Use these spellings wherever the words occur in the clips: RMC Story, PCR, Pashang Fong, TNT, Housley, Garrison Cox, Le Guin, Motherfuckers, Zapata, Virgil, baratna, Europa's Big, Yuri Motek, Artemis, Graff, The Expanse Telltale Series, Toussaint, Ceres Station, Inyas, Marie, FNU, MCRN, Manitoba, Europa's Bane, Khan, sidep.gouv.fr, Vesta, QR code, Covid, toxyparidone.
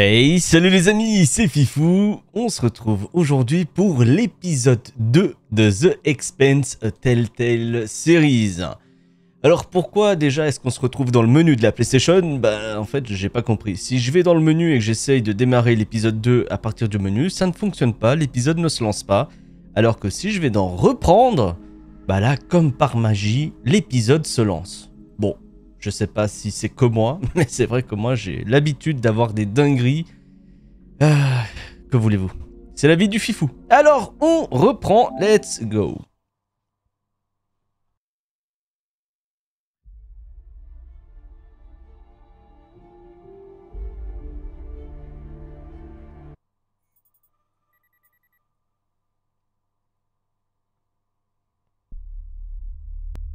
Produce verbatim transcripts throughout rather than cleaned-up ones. Hey, salut les amis, c'est Fifou. On se retrouve aujourd'hui pour l'épisode deux de The Expanse Telltale Series. Alors pourquoi déjà est-ce qu'on se retrouve dans le menu de la PlayStation? Bah en fait, j'ai pas compris. Si je vais dans le menu et que j'essaye de démarrer l'épisode deux à partir du menu, ça ne fonctionne pas, l'épisode ne se lance pas. Alors que si je vais dans reprendre, bah là, comme par magie, l'épisode se lance. Bon. Je sais pas si c'est que moi, mais c'est vrai que moi j'ai l'habitude d'avoir des dingueries. Ah, que voulez-vous? C'est la vie du fifou. Alors on reprend, let's go.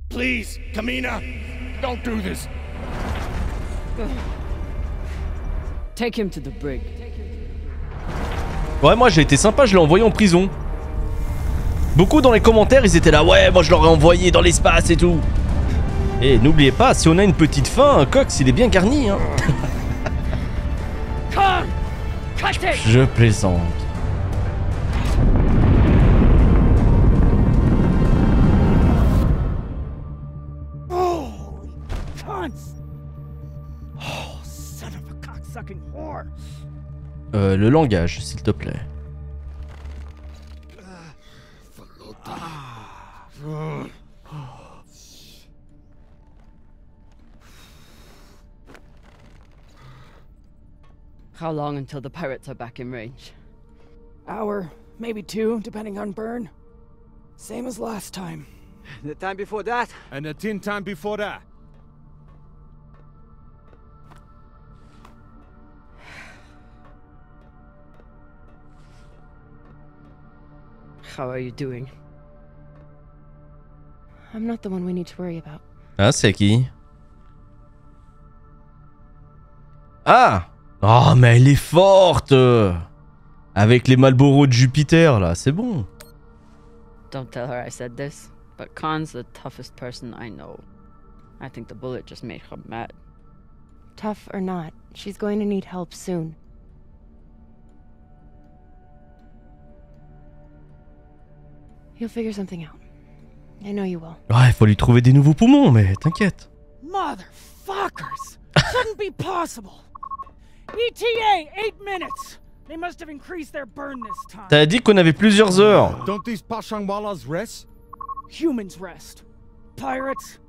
Please, Kamina. Don't do this. Take him to the brig. Ouais, moi j'ai été sympa, je l'ai envoyé en prison. Beaucoup dans les commentaires, ils étaient là, ouais, moi je l'aurais envoyé dans l'espace et tout. Et n'oubliez pas, si on a une petite faim, un Cox, il est bien garni, hein. Je plaisante. Euh, le langage, s'il te plaît. How long until the pirates are back in range? Hour, maybe two, depending on burn. Same as last time. The time before that? And the tin time before that. How are you doing? I'm not the one we need to worry about. Ah, c'est qui? Ah! Oh, mais elle est forte! Avec les Marlboro de Jupiter, là, c'est bon. Don't tell her I said this, but Khan's the toughest person I know. I think the bullet just made her mad. Tough or not, she's going to need help soon. You'll figure something out. I know you will. Ouais, faut lui trouver des nouveaux poumons, mais t'inquiète. Motherfuckers! Shouldn't be possible. E T A, eight minutes. They must have increased their burn this time. T'as dit qu'on avait plusieurs heures. Don't these Pashangwalas rest? Humans rest. Pirates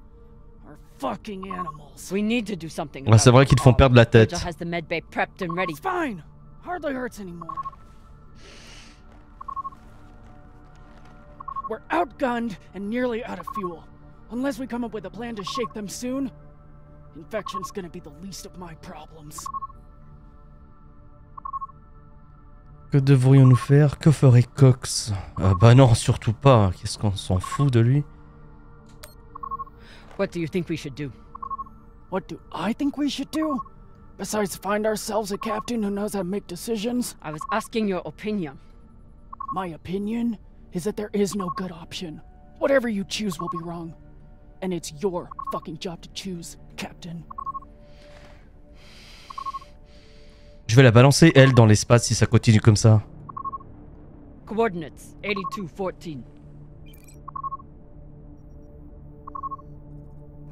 are fucking animals. We need to do something. Ouais, c'est vrai qu'ils te font perdre la tête. Virgil has the med bay prepped and ready. It's fine. Hardly hurts anymore. We're outgunned and nearly out of fuel. Unless we come up with a plan to shake them soon, infection's gonna be the least of my problems. Que devrions-nous faire? Que ferait Cox? Ah bah non, surtout pas. Qu'est-ce qu'on s'en fout de lui? What do you think we should do? What do I think we should do? Besides find ourselves a captain who knows how to make decisions? I was asking your opinion. My opinion? Is that there is no good option. Whatever you choose will be wrong. And it's your fucking job to choose, Captain. Je vais la balancer, elle, dans l'espace si ça continue comme ça. Coordinates, eighty-two fourteen.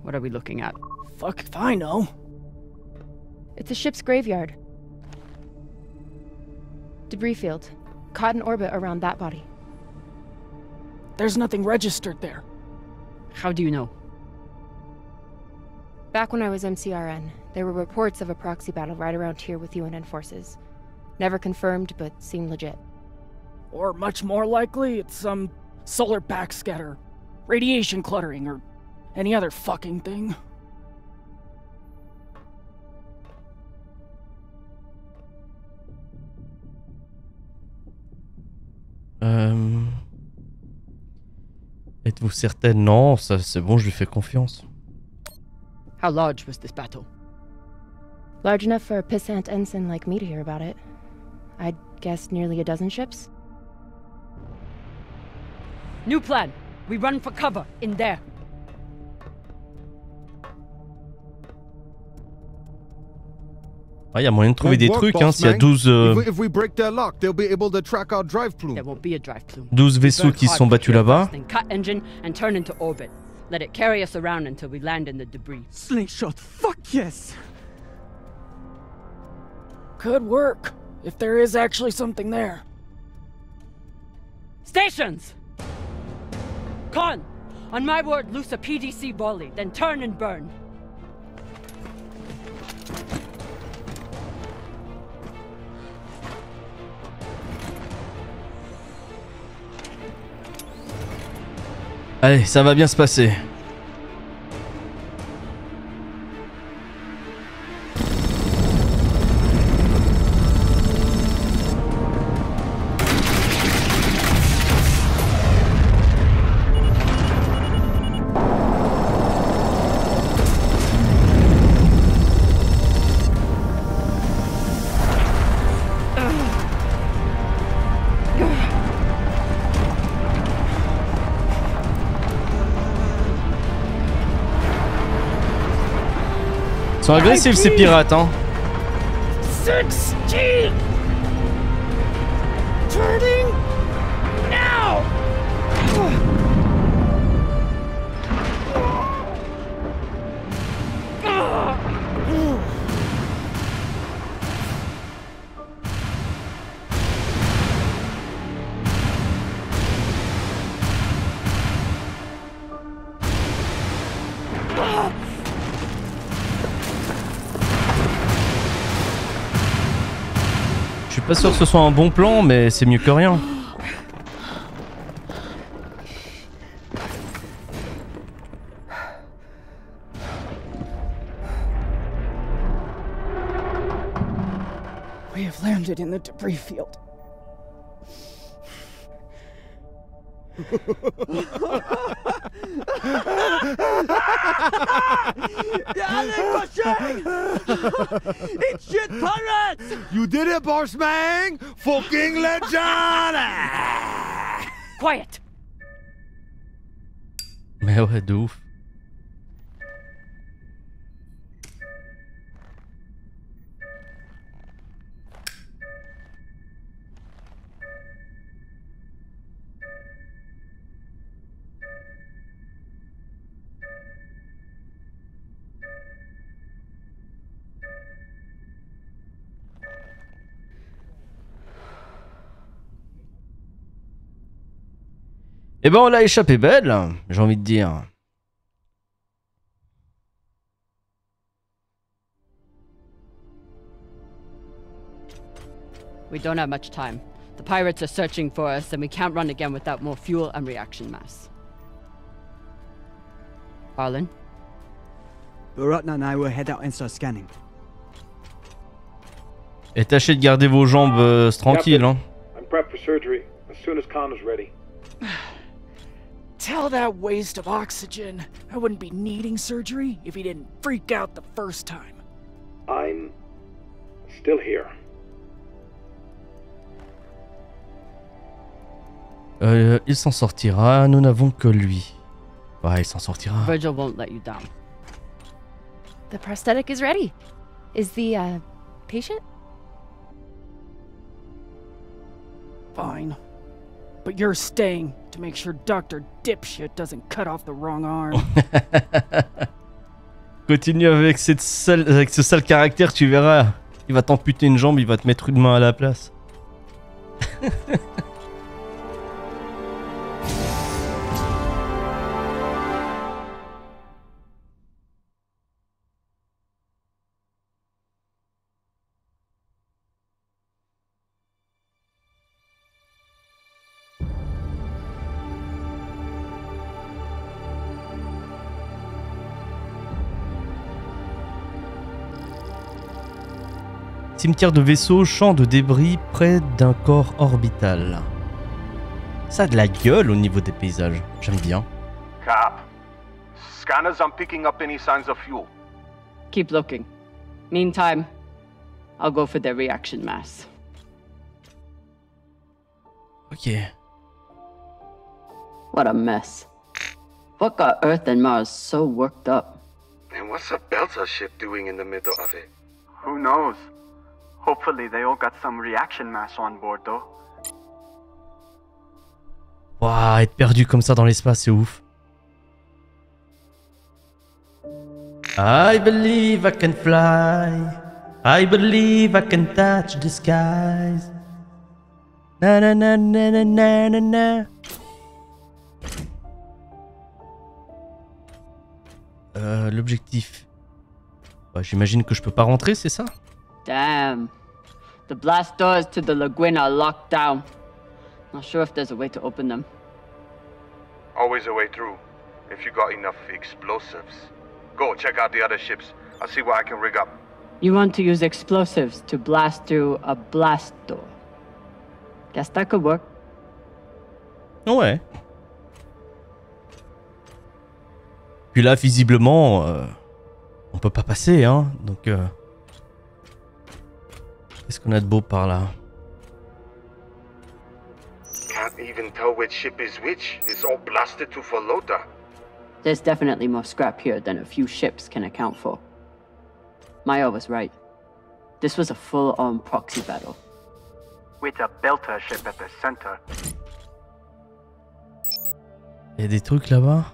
What are we looking at? Fuck if I know. It's a ship's graveyard. Debris field. Caught in orbit around that body. There's nothing registered there. How do you know? Back when I was M C R N, there were reports of a proxy battle right around here with U N N forces. Never confirmed, but seemed legit. Or much more likely, it's some solar backscatter, radiation cluttering, or any other fucking thing. Um... Êtes-vous certaine? Non, ça c'est bon, je lui fais confiance. How large was this battle? Large enough for a pissant ensign like me to hear about it. I'd guess nearly a dozen ships. New plan. We run for cover in there. Ah, il y a moyen de trouver des trucs, hein, s'il y a douze... Euh, douze vaisseaux qui se sont battus là-bas. Slingshot, fuck yes! Could work, if there is actually something there. Stations! Khan, on my word, loose a P D C volley, then turn and burn. Allez, ça va bien se passer. Ils sont agressifs ces pirates, hein. seize Turning now. Pas sûr que ce soit un bon plan, mais c'est mieux que rien. We have landed in the debris field. It's shit pirates! You did it, Bossman! Fucking legend! Quiet! Mais ouais, de ouf. Eh ben on l'a échappé belle, j'ai envie de dire. We don't have much time. The pirates are searching for us and we can't run again without more fuel and reaction mass. Arlen? Baratna and I will head out and start scanning. Et tâchez de garder vos jambes euh, tranquilles, hein. I'm prepped for surgery as soon as Khan is ready. Tell that waste of oxygen. I wouldn't be needing surgery if he didn't freak out the first time. I'm still here. Euh, il s'en sortira, nous n'avons que lui. Ouais, il s'en sortira. Virgil won't let you down. The prosthetic is ready. Is the uh, patient? Fine. But you're staying to make sure Doctor Dipshit doesn't cut off the wrong arm. Continue avec cette sale, avec ce sale caractère, tu verras. Il va t'amputer une jambe, il va te mettre une main à la place. Cimetière de vaisseau, champ de débris près d'un corps orbital. Ça a de la gueule au niveau des paysages. J'aime bien. Cap. Scanners, I'm picking up any signs of fuel. Keep looking. Meantime, I'll go for their reaction mass. Ok. What a mess. What got Earth and Mars so worked up? And what's a Belter ship doing in the middle of it? Who knows? Hopefully they all got some reaction mass on board though. Waouh, être perdu comme ça dans l'espace, c'est ouf. I believe I can fly. I believe I can touch the skies. Na na na na na na na. Euh, l'objectif. Bah, j'imagine que je peux pas rentrer, c'est ça? Damn. The blast doors to the Le Guin are locked down. Not sure if there's a way to open them. Always a way through, if you got enough explosives. Go check out the other ships. I'll see what I can rig up. You want to use explosives to blast through a blast door. Guess that could work. No way. Puis là, visiblement, euh, on peut pas passer, hein. Donc, euh, qu'est-ce qu'on a de beau par là? Can't even tell which ship is which. It's all blasted to Falota. There's definitely more scrap here than a few ships can account for. Maya was right. This was a full-on proxy battle. With a Belter ship at the center. Il y a des trucs là-bas.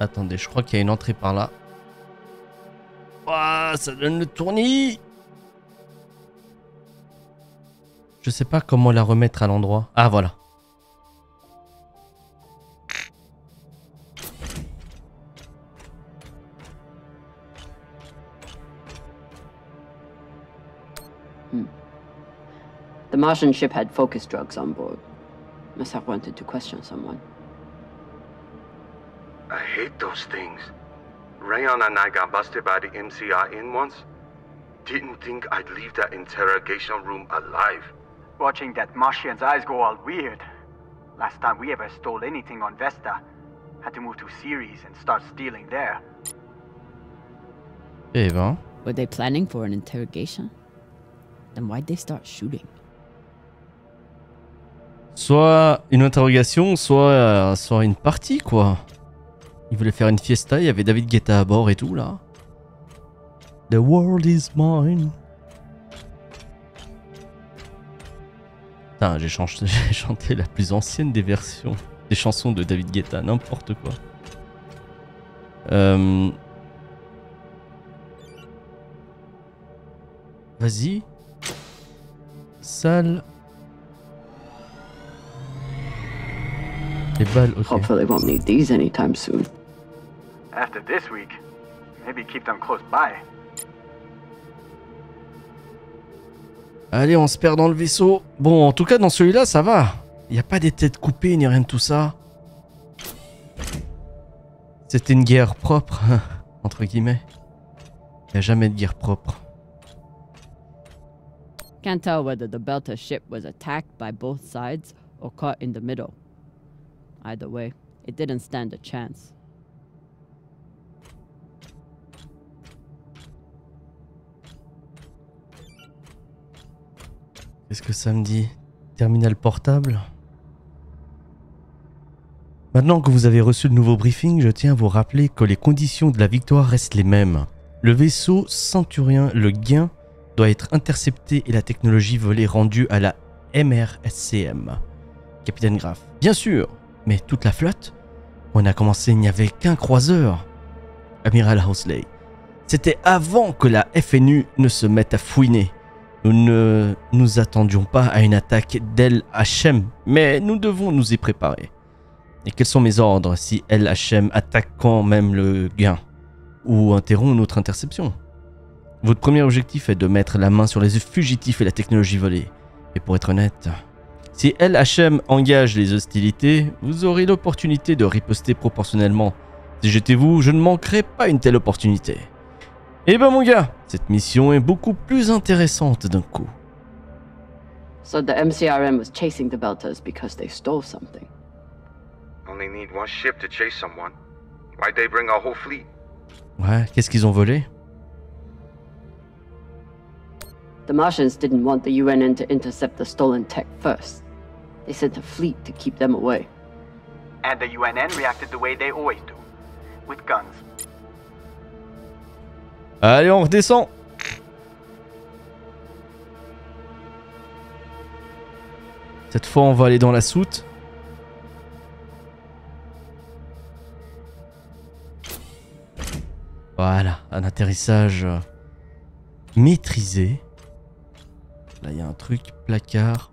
Attendez, je crois qu'il y a une entrée par là. Ouah, ça donne le tournis. Je sais pas comment la remettre à l'endroit. Ah, voilà. Hmm. The Martian ship had focus drugs on board. Must have wanted to question someone. I hate those things. Rayon and I got busted by the M C R N once. Didn't think I'd leave that interrogation room alive. Watching that Martian's eyes go all weird. Last time we ever stole anything on Vesta, had to move to Ceres and start stealing there. Eva. Were they planning for an interrogation? Then why'd they start shooting? Soit une interrogation, soit, soit une partie, quoi. Ils voulaient faire une fiesta, il y avait David Guetta à bord et tout là. The world is mine. Putain, j'ai chanté la plus ancienne des versions des chansons de David Guetta, n'importe quoi. Euh... Vas-y. Salle. Les balles, ok. Hopefully won't need these anytime soon. After this week, maybe keep them close by. Allez, on se perd dans le vaisseau. Bon, en tout cas, dans celui-là, ça va. Il n'y a pas des têtes coupées ni rien de tout ça. C'était une guerre propre, entre guillemets. Il n'y a jamais de guerre propre. Can't tell whether the Belter ship was attacked by both sides or caught in the middle. Either way, it didn't stand a chance. Qu'est-ce que ça me dit? Terminal portable? Maintenant que vous avez reçu le nouveau briefing, je tiens à vous rappeler que les conditions de la victoire restent les mêmes. Le vaisseau Centurien, le Guin, doit être intercepté et la technologie volée rendue à la M R C M. Capitaine Graff. Bien sûr, mais toute la flotte? On a commencé, il n'y avait qu'un croiseur. Amiral Housley. C'était avant que la F N U ne se mette à fouiner. Nous ne nous attendions pas à une attaque d'L H M, mais nous devons nous y préparer. Et quels sont mes ordres si L H M attaque quand même le Guin ou interrompt notre interception? Votre premier objectif est de mettre la main sur les fugitifs et la technologie volée. Et pour être honnête, si L H M engage les hostilités, vous aurez l'opportunité de riposter proportionnellement. Si j'étais vous, je ne manquerai pas une telle opportunité. Eh ben mon gars, cette mission est beaucoup plus intéressante d'un coup. So the M C R M was chasing the Belters because they stole something. Only need one ship to chase someone. Why'd they bring a whole fleet? Ouais, qu'est-ce qu'ils ont volé? The Martians didn't want the U N N to intercept the stolen tech first. They sent a fleet to keep them away. And the U N N reacted the way they always do. with guns. Allez, on redescend. Cette fois, on va aller dans la soute. Voilà, un atterrissage maîtrisé. Là, il y a un truc, placard.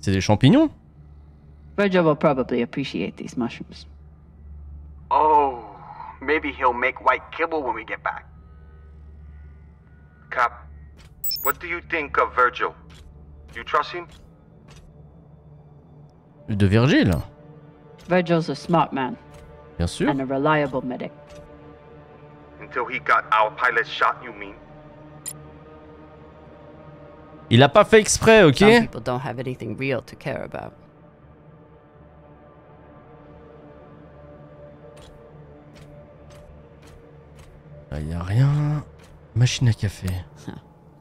C'est des champignons? Virgil will probably appreciate these mushrooms. Oh, maybe he'll make white kibble when we get back. Cap, what do you think of Virgil? You trust him? De Virgil? Virgil's a smart man. Bien sûr. And a reliable medic. Until he got our pilot shot, you mean? Il a pas fait exprès, ok? Some people don't have anything real to care about. Là, y a rien. Machine à café. Huh.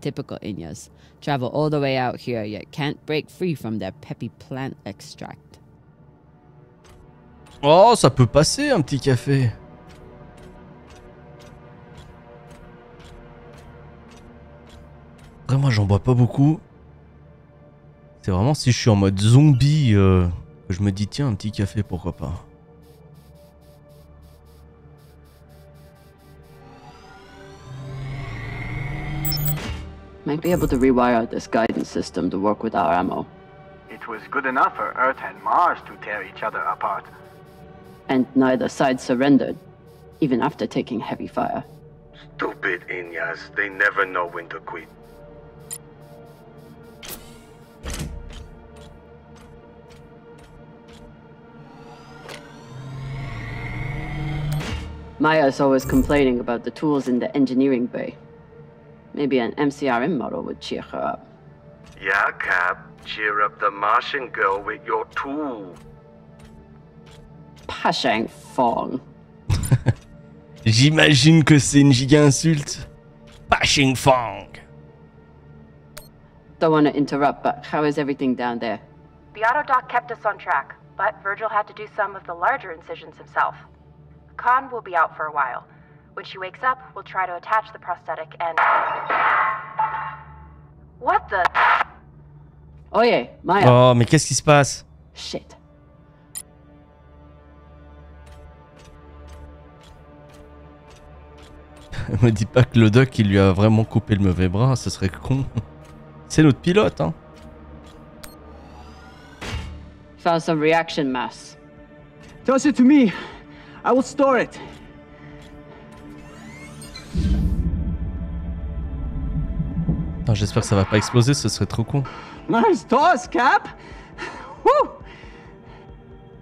Typical Inyas. Travel all the way out here, yet can't break free from their peppy plant extract. Oh, ça peut passer un petit café. Après, moi, j'en bois pas beaucoup. C'est vraiment si je suis en mode zombie euh, que je me dis tiens, un petit café, pourquoi pas. Might be able to rewire this guidance system to work with our ammo. It was good enough for Earth and Mars to tear each other apart. And neither side surrendered, even after taking heavy fire. Stupid Inyas, they never know when to quit. Maya's always complaining about the tools in the engineering bay. Maybe an M C R M model would cheer her up. Yeah, Cap. Cheer up the Martian girl with your tool. Pashang Fong. J'imagine que c'est une giga insulte. Pashang Fong. Don't want to interrupt, but how is everything down there? The autodoc kept us on track, but Virgil had to do some of the larger incisions himself. Khan will be out for a while. When she wakes up, we'll try to attach the prosthetic and... What the... Oye, Maya. Oh, mais qu'est-ce qui se passe? Shit. Me dis pas que le doc, il lui a vraiment coupé le mauvais bras, ce serait con. C'est notre pilote, hein. Found some reaction mass. Toss it to me. I will store it. J'espère que ça va pas exploser, ce serait trop con. Nice toss, Cap. Woo!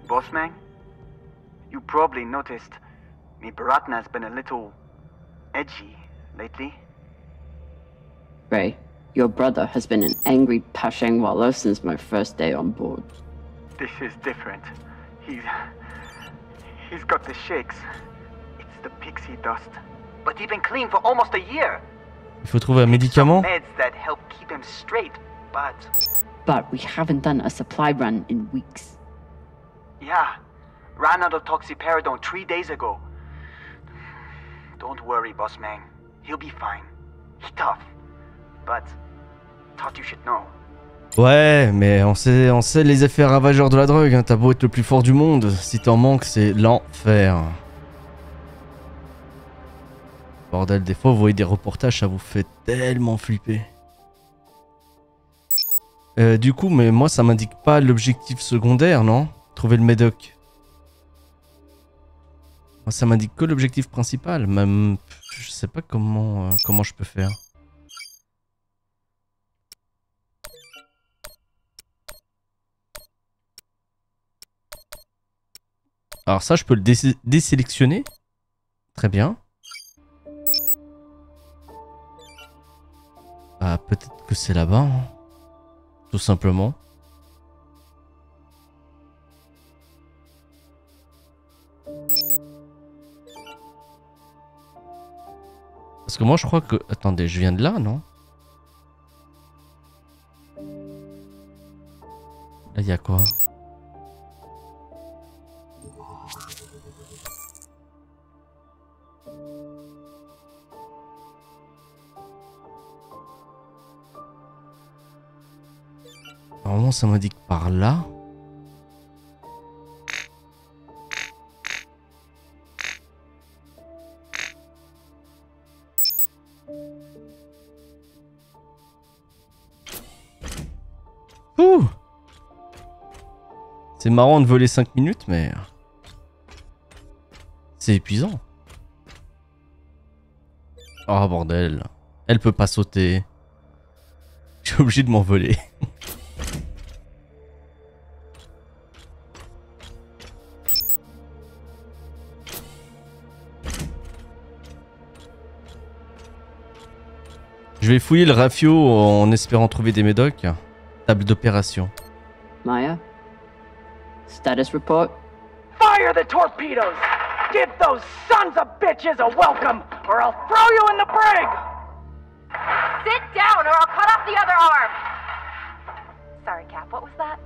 Boss man, you probably noticed me baratna's been a little edgy lately. Ray, your brother has been an angry Pashangwala since my first day on board. This is different. He's he's got the shakes. It's the pixie dust. But he's been clean for almost a year. Il faut trouver un médicament. But we haven't done a supply run in weeks. Yeah, ran out of toxyparidone three days ago. Don't worry, boss man. He'll be fine. He's tough, but thought you should know. Ouais, mais on sait, on sait les effets ravageurs de la drogue. Hein. T'as beau être le plus fort du monde, si t'en manques, c'est l'enfer. Bordel, des fois, vous voyez des reportages, ça vous fait tellement flipper. Euh, du coup, mais moi, ça m'indique pas l'objectif secondaire, non? Trouver le médoc. Moi, ça m'indique que l'objectif principal. Même, je sais pas comment, euh, comment je peux faire. Alors ça, je peux le dé désélectionner. Très bien. Ah, peut-être que c'est là-bas, hein. Tout simplement. Parce que moi, je crois que... Attendez, je viens de là, non? Là, il y a quoi? Normalement ça m'indique par là. Ouh, c'est marrant de voler cinq minutes mais c'est épuisant. Oh bordel, elle peut pas sauter. Je suis obligé de m'envoler. Je vais fouiller le rafio en espérant trouver des médocs. Table d'opération. Maya. Status report. Fire the torpedoes. Give those sons of bitches a welcome or I'll throw you in the brig. Sit down or I'll cut off the other arm. Sorry Cap, what was that?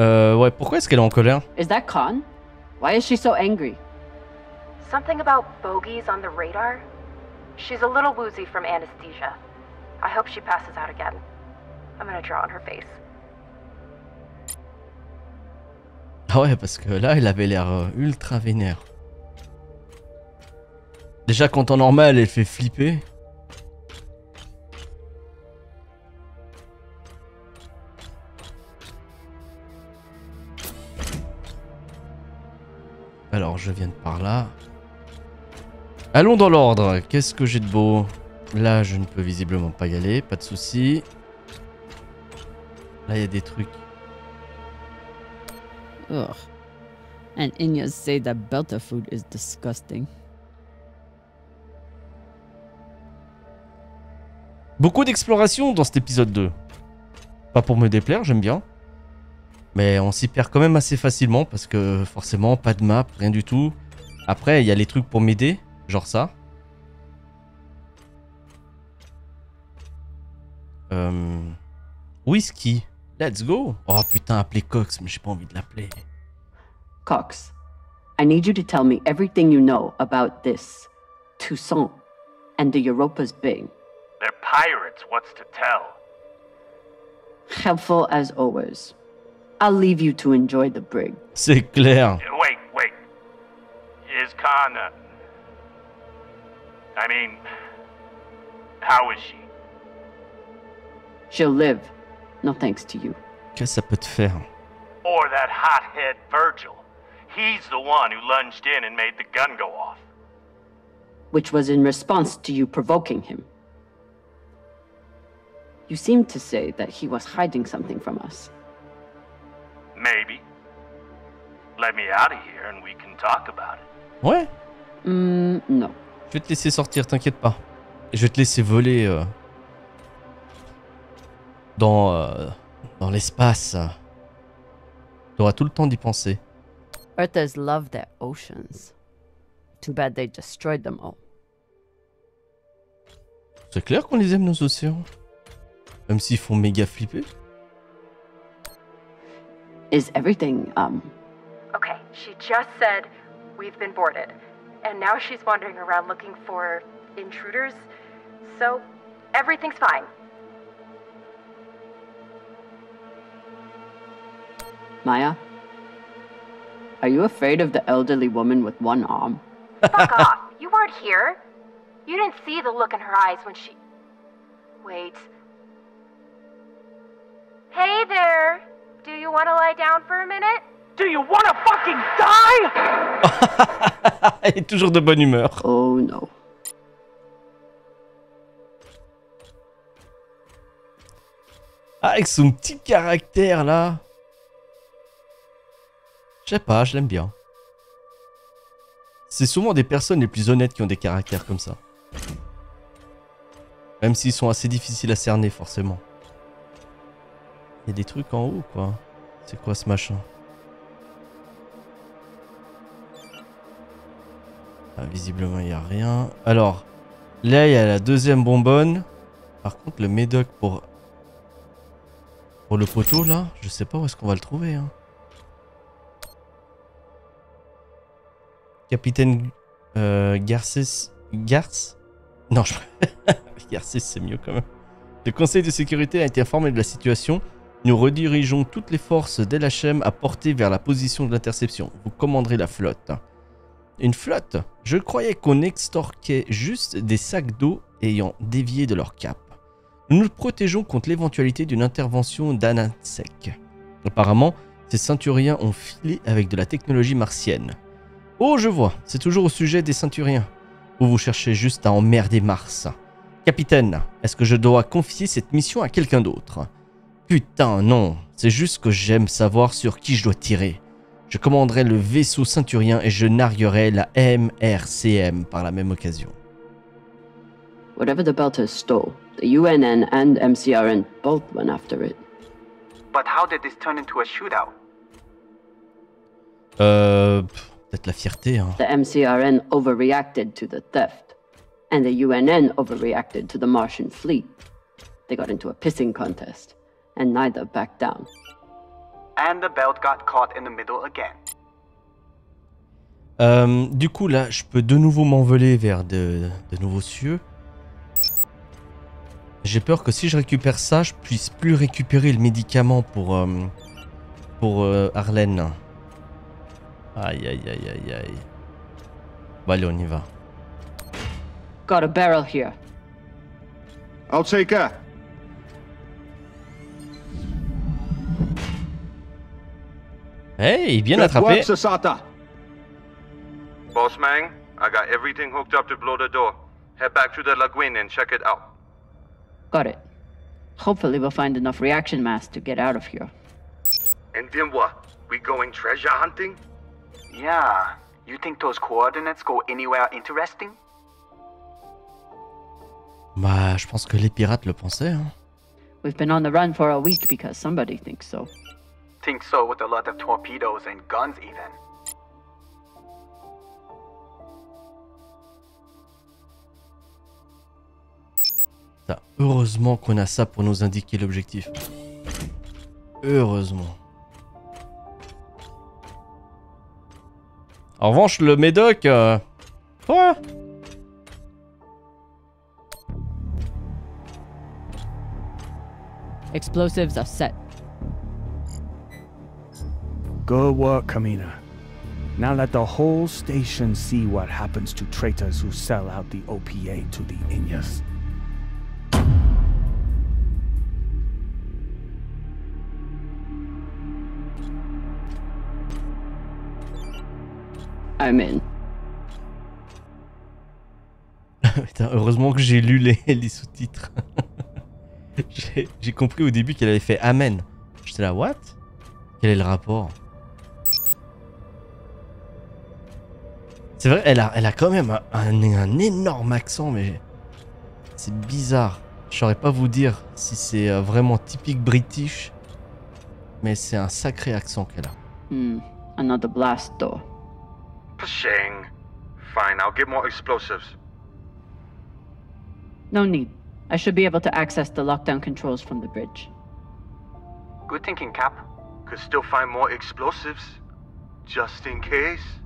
Euh ouais, pourquoi est-ce qu'elle est en colère? Is that Khan? Why is she so angry? Something about bogeys on the radar. She's a little woozy from anesthesia. I hope she passes out again. I'm gonna draw on her face. Ah ouais, parce que là, elle avait l'air ultra vénère. Déjà qu'en temps normal, elle fait flipper. Alors, je viens de par là. Allons dans l'ordre. Qu'est-ce que j'ai de beau? Là, je ne peux visiblement pas y aller, pas de souci. Là, il y a des trucs. Ugh. And Inya say that Belta food is disgusting. Beaucoup d'exploration dans cet épisode deux. Pas pour me déplaire, j'aime bien. Mais on s'y perd quand même assez facilement parce que forcément, pas de map, rien du tout. Après, il y a les trucs pour m'aider, genre ça. Euh... Whisky. Let's go. Oh putain, appelez Cox, mais j'ai pas envie de l'appeler. Cox, I need you to tell me everything you know about this Toussaint and the Europa's Big. They're pirates, what's to tell? Helpful as always. I'll leave you to enjoy the brig. C'est clair. Wait, wait. Is Khan... Uh... I mean... How is she? She'll live, no thanks to you. Qu'est-ce que ça peut te faire? Or that hothead Virgil. He's the one who lunged in and made the gun go off. Which was in response to you provoking him. You seemed to say that he was hiding something from us. Maybe. Let me out of here and we can talk about it. Ouais. Mm, non. Je vais te laisser sortir, t'inquiète pas. Je vais te laisser voler... Euh... Dans, euh, dans l'espace. T'auras tout le temps d'y penser. Earthers love their oceans. Too bad they destroyed them all. C'est clair qu'on les aime nos océans. Même s'ils font méga flipper. Is everything um okay, she just said we've been boarded and now she's wandering around looking for intruders. So everything's fine. Maya, are you afraid of the elderly woman with one arm? Fuck off! You weren't here. You didn't see the look in her eyes when she... Wait. Hey there! Do you want to lie down for a minute? Do you want to fucking die? Elle est toujours de bonne humeur. Oh no. Ah, avec son petit caractère là. Je sais pas, je l'aime bien. C'est souvent des personnes les plus honnêtes qui ont des caractères comme ça. Même s'ils sont assez difficiles à cerner, forcément. Il y a des trucs en haut, quoi. C'est quoi ce machin? Ah, visiblement, il n'y a rien. Alors, là, il y a la deuxième bonbonne. Par contre, le médoc pour... Pour le poteau, là, je sais pas où est-ce qu'on va le trouver, hein. Capitaine euh, Garces... Garce Non, je... Garces, c'est mieux quand même. Le Conseil de sécurité a été informé de la situation. Nous redirigeons toutes les forces d'L H M à porter vers la position de l'interception. Vous commanderez la flotte. Une flotte? Je croyais qu'on extorquait juste des sacs d'eau ayant dévié de leur cap. Nous nous protégeons contre l'éventualité d'une intervention d'Anatsec. Apparemment, ces ceinturiens ont filé avec de la technologie martienne. Oh, je vois, c'est toujours au sujet des ceinturiens. Ou vous cherchez juste à emmerder Mars. Capitaine, est-ce que je dois confier cette mission à quelqu'un d'autre? Putain, non, c'est juste que j'aime savoir sur qui je dois tirer. Je commanderai le vaisseau ceinturien et je narguerai la M R C M par la même occasion. Whatever the Belters stole, the U N N and M C R N both went after it. But how did this turn into a shootout? Euh, peut-être la fierté, hein. The M C R N overreacted to the theft, and the U N N overreacted to the Martian fleet. They got into a pissing contest, and neither backed down. And the belt got caught in the middle again. Euh, du coup, là, je peux de nouveau m'envoler vers de, de nouveaux cieux. J'ai peur que si je récupère ça, je puisse plus récupérer le médicament pour, euh, pour euh, Arlène. Aïe, aïe, aïe, aïe, aïe. Bon, allez, on y va. Got a barrel here. I'll take her. Hey, bien attrapé. Boss man, I got everything hooked up to blow the door. Head back to the Le Guin and check it out. Got it. Hopefully we'll find enough reaction mass to get out of here. And then what? We going treasure hunting? Yeah. You think those coordinates go anywhere interesting? Bah, je pense que les pirates le pensaient, hein. We've been on the run for a week because somebody thinks so. Think so with a lot of torpedoes and guns even. Ça, heureusement qu'on a ça pour nous indiquer l'objectif. Heureusement. En revanche, le médoc... Euh... Ouais. Explosives are set. Good work, Kamina. Now let the whole station see what happens to traitors who sell out the O P A to the Inyas. I'm in. Putain, heureusement que j'ai lu les, les sous-titres. J'ai compris au début qu'elle avait fait Amen. J'étais là, what? Quel est le rapport? C'est vrai, elle a, elle a quand même un, un, un énorme accent, mais c'est bizarre. Je saurais pas vous dire si c'est vraiment typique british, mais c'est un sacré accent qu'elle a. Hmm, another blast door. Pashang. Fine, I'll get more explosives. No need. I should be able to access the lockdown controls from the bridge. Good thinking, Cap. Could still find more explosives, just in case.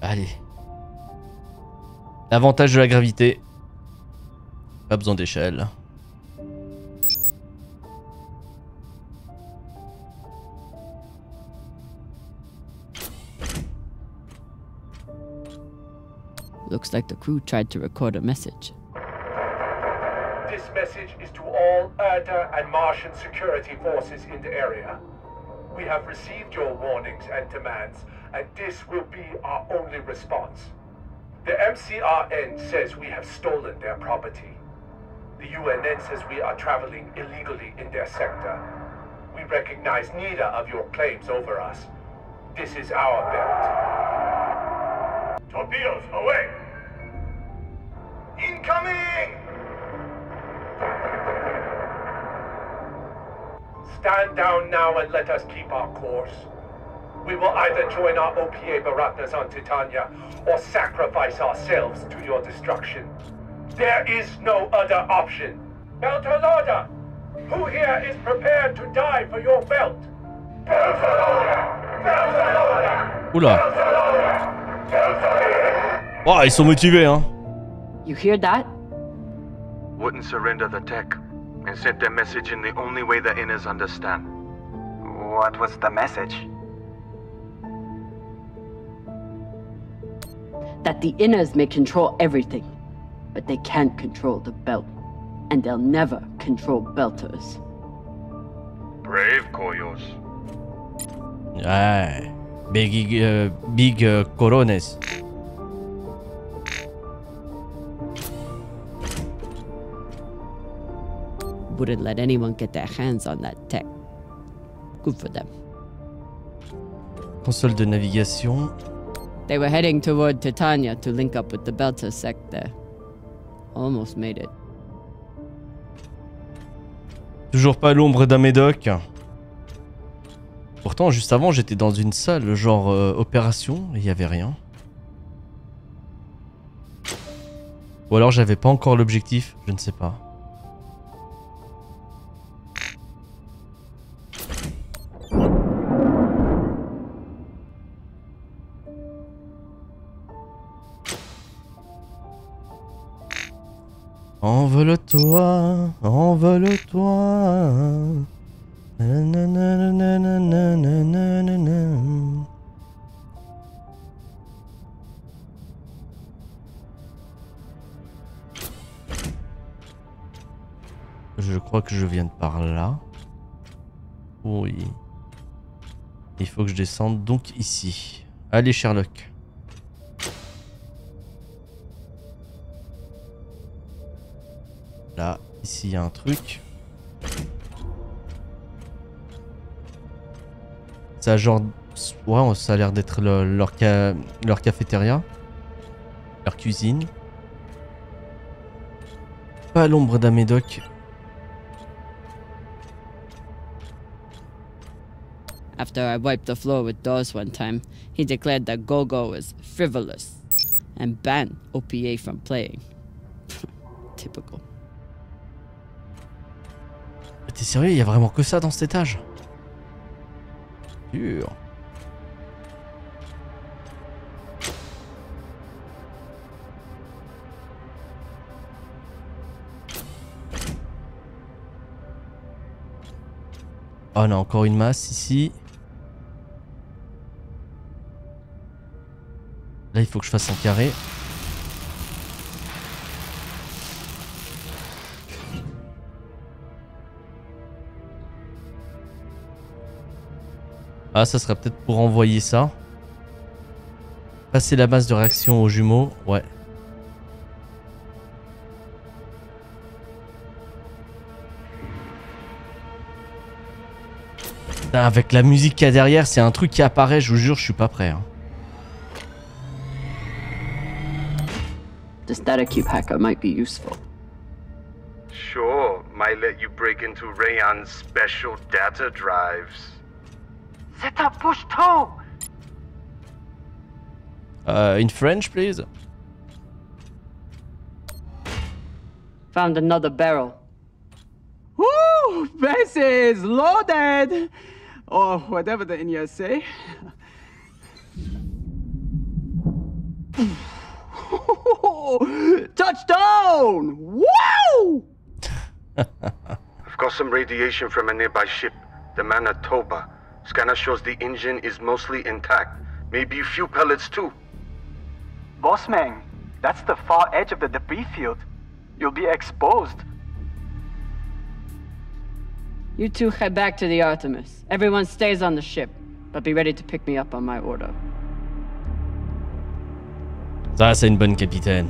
Allez. L'avantage de la gravité. Pas besoin d'échelle. Looks like the crew tried to record a message. This message is to all Erda and Martian security forces in the area. We have received your warnings and demands, and this will be our only response. The M C R N says we have stolen their property. The U N N says we are traveling illegally in their sector. We recognize neither of your claims over us. This is our belt. Torpedoes away! Incoming! Stand down now and let us keep our course. We will either join our O P A baratnas on Titania or sacrifice ourselves to your destruction. There is no other option. Belter Lorda, who here is prepared to die for your belt? Oula. Oh, ils sont motivés, hein. You hear that? Wouldn't surrender the tech and sent their message in the only way the inners understand. What was the message? That the inners may control everything, but they can't control the belt. And they'll never control belters. Brave Koyos. Ah, big, uh, big uh, corones. Wouldn't let anyone get their hands on that tech. Good for them. Console de navigation. They were heading toward Titania to link up with the Belter sector. Almost made it. Toujours pas l'ombre d'un médoc. Pourtant, juste avant, j'étais dans une salle genre euh, opération et il n'y avait rien. Ou alors j'avais pas encore l'objectif, je ne sais pas. Envole-toi, envole-toi. Je crois que je viens de par là. Oui. Il faut que je descende donc ici. Allez Sherlock. Là, ici il y a un truc. Ça genre... Ouais, ça a l'air d'être le, leur, ca... leur cafétéria. Leur cuisine. Pas l'ombre d'un médoc. After I wiped the floor with Dawes one time, he declared that Gogo was frivolous and banned O P A from playing. Typical. T'es sérieux, il y a vraiment que ça dans cet étage? Dur. Oh, on a encore une masse ici. Là, il faut que je fasse un carré. Ah, ça serait peut-être pour envoyer ça. Passer la masse de réaction aux jumeaux. Ouais. Putain, avec la musique qu'il y a derrière, c'est un truc qui apparaît. Je vous jure, je suis pas prêt. Hein. The static cube hacker might be useful. Sure, might let you break into Rayon's special data drives. C'est un push-to. Uh, in French, please. Found another barrel. Woo! This is loaded! Or whatever the Indians say. Touchdown! Woo! I've got some radiation from a nearby ship, the Manitoba. Scanner shows the engine is mostly intact. Maybe a few pellets too. Boss man, that's the far edge of the debris field. You'll be exposed. You two head back to the Artemis. Everyone stays on the ship, but be ready to pick me up on my order. Ça, c'est une bonne capitaine.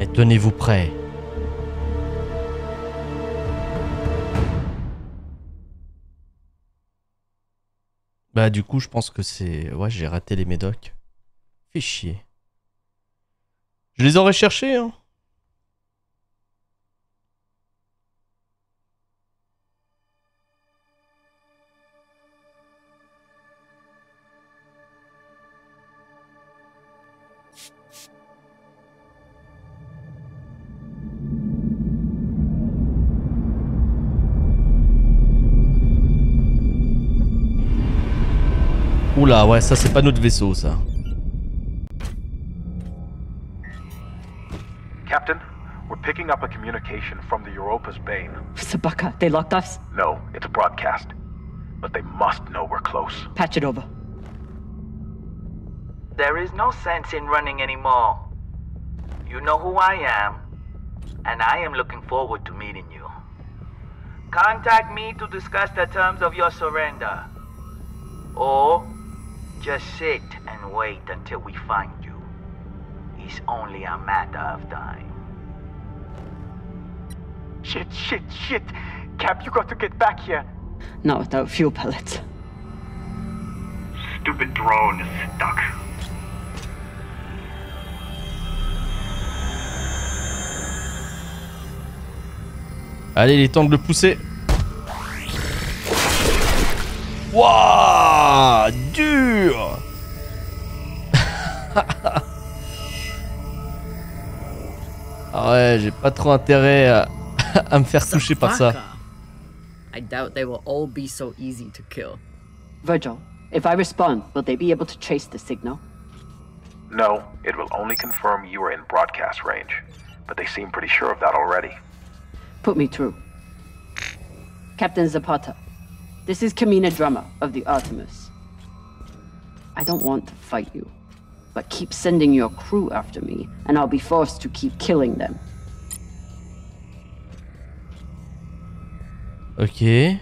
Et tenez-vous prêts. Bah du coup je pense que c'est... Ouais, j'ai raté les médocs. Fais chier. Je les aurais cherchés hein. Oula, ouais, ça c'est pas notre vaisseau, ça. Captain, we're picking up a communication from the Europa's Bane. Sabaka, they locked us? No, it's a broadcast. But they must know we're close. Patch it over. There is no sense in running anymore. You know who I am, and I am looking forward to meeting you. Contact me to discuss the terms of your surrender. Or just sit and wait until we find you. It's only a matter of time. Shit, shit, shit! Cap, you got to get back here. Not without fuel pellets. Stupid drone is stuck. Allez, il est temps de le pousser. Wouah, dur. Ah ouais, j'ai pas trop intérêt à, à me faire toucher par ça. I doubt they will all be so easy to kill. Virgil, if I respond, will they be able to trace the signal? No, it will only confirm you are in broadcast range. But they seem pretty sure of that already. Put me through. Captain Zapata, this is Kamina Drummer of the Artemis. I don't want to fight you, but keep sending your crew after me, and I'll be forced to keep killing them. Ok.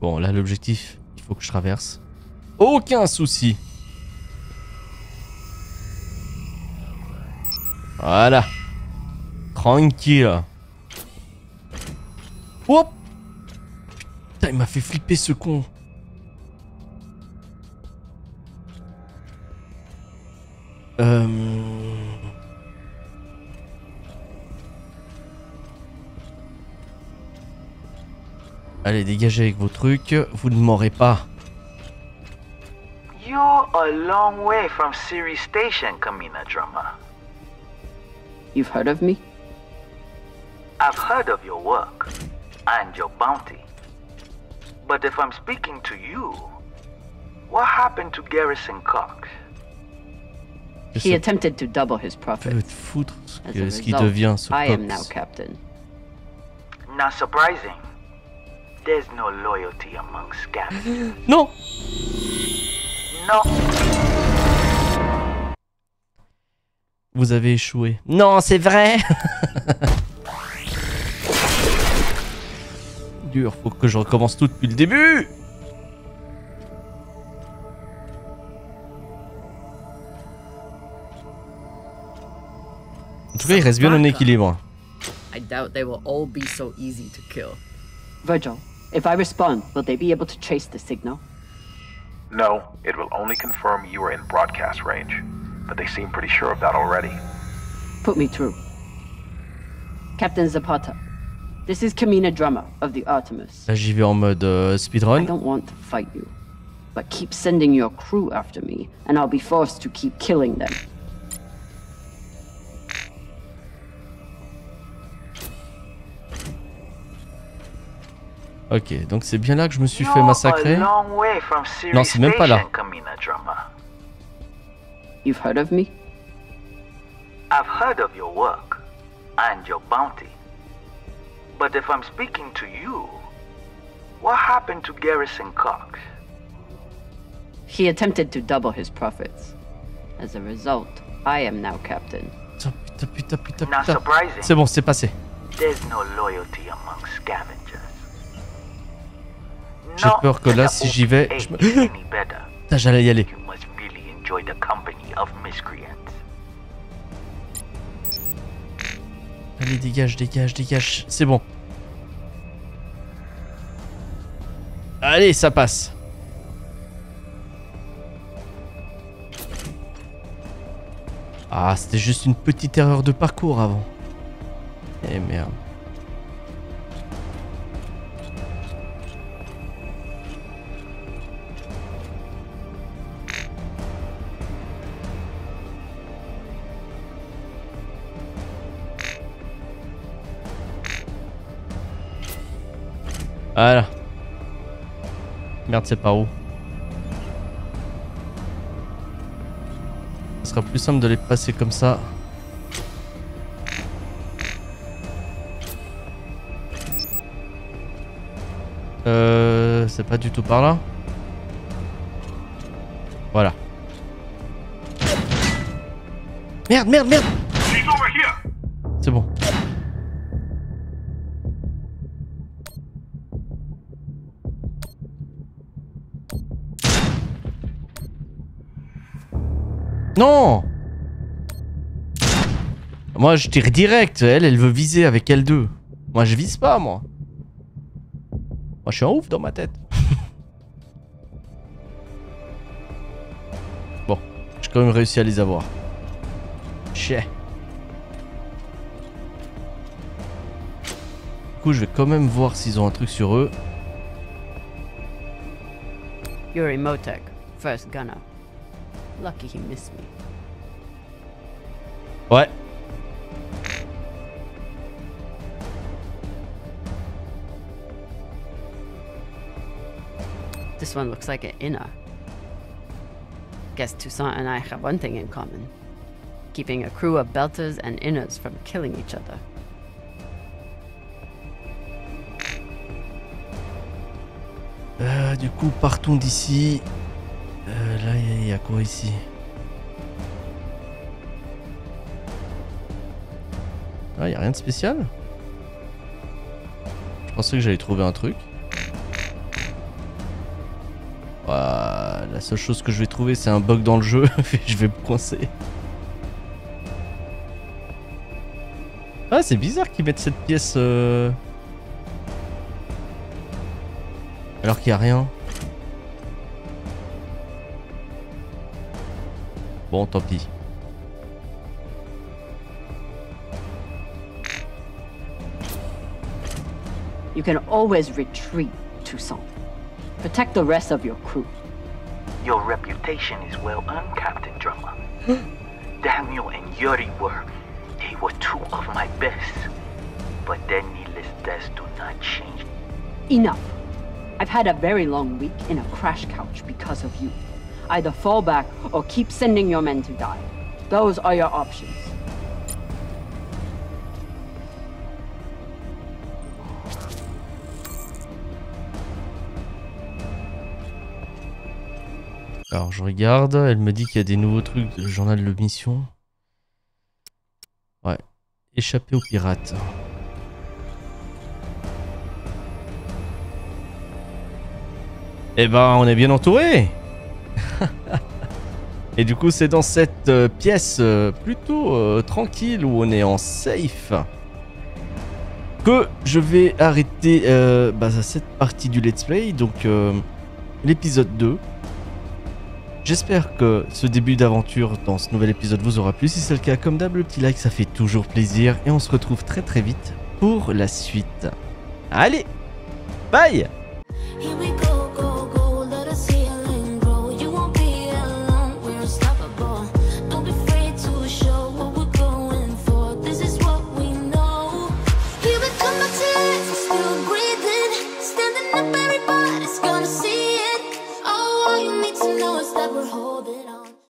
Bon, là, l'objectif, il faut que je traverse. Aucun souci. Voilà. Tranquille. Hop. Putain, il m'a fait flipper ce con. Euh... Allez, dégagez avec vos trucs. Vous ne m'aurez pas. You're a long way from Ceres Station, Kamina Drummer. You've heard of me? I've heard of your work and your bounty. But if I'm speaking to you, what happened to Garrison Cox? He attempted to double his profits. As a result, I am now captain. Not surprising. There's no loyalty among scavengers. No. No. Vous avez échoué. Non, c'est vrai. Dur, faut que je recommence tout depuis le début. En tout cas, il reste bien en équilibre. I doubt they will all be so easy to kill. Virgil, if I respond, will they be able to trace the signal? No, it will only confirm you are in broadcast range. But they seem pretty sure of that already. Put me through. Captain Zapata, this is Kamina Drummer of the Artemis. Là, j'y vais en mode euh, speedrun. I don't want to fight you, but keep sending your crew after me, and I'll be forced to keep killing them. Ok, donc c'est bien là que je me suis fait massacrer. Non, c'est même pas là. You've heard of me? I've heard of your work and your bounty. But if I'm speaking to you, what happened to Garrison Cox? He attempted to double his profits. As a result, I am now captain. Putain, putain, putain, putain, putain. Not surprising. C'est bon, c'est passé. There's no loyalty among scavengers. J'ai peur que là, si j'y vais, je me... Putain, j'allais y aller. The company of miscreants. Allez, dégage, dégage, dégage, c'est bon. Allez, ça passe. Ah, c'était juste une petite erreur de parcours avant. Eh merde. Voilà. Merde, c'est par où? Ce sera plus simple de les passer comme ça. Euh, c'est pas du tout par là. Voilà. Merde, merde, merde. C'est bon. Non. Moi je tire direct, elle, elle veut viser avec L deux. Moi je vise pas, moi. Moi je suis un ouf dans ma tête. Bon, j'ai quand même réussi à les avoir. Chier. Du coup je vais quand même voir s'ils ont un truc sur eux. Yuri Motek, first gunner. Lucky he missed me. Ouais. This one looks like an inner. Guess Toussaint and I have one thing in common. Keeping a crew of belters and inners from killing each other. Euh, du coup, partons d'ici. Euh, là, il y, y a quoi ici? Ah, il y a rien de spécial? Je pensais que j'allais trouver un truc. Ouah, la seule chose que je vais trouver, c'est un bug dans le jeu. Je vais me coincer. Ah, c'est bizarre qu'ils mettent cette pièce... Euh... alors qu'il n'y a rien. Bon, tant pis. You can always retreat, Toussaint. Protect the rest of your crew. Your reputation is well earned, Captain Drummer. Daniel and Yuri were... they were two of my best. But their needless deaths do not change. Enough. I've had a very long week in a crash couch because of you. Either fall back or keep sending your men to die. Those are your options. Alors je regarde, elle me dit qu'il y a des nouveaux trucs de journal de mission. Ouais, échapper aux pirates. Eh ben on est bien entouré. Et du coup c'est dans cette euh, pièce euh, plutôt euh, tranquille où on est en safe que je vais arrêter euh, bah, cette partie du let's play, donc euh, l'épisode deux. J'espère que ce début d'aventure dans ce nouvel épisode vous aura plu. Si c'est le cas, comme d'hab, le petit like, ça fait toujours plaisir, et on se retrouve très très vite pour la suite. Allez, bye. Hold it on.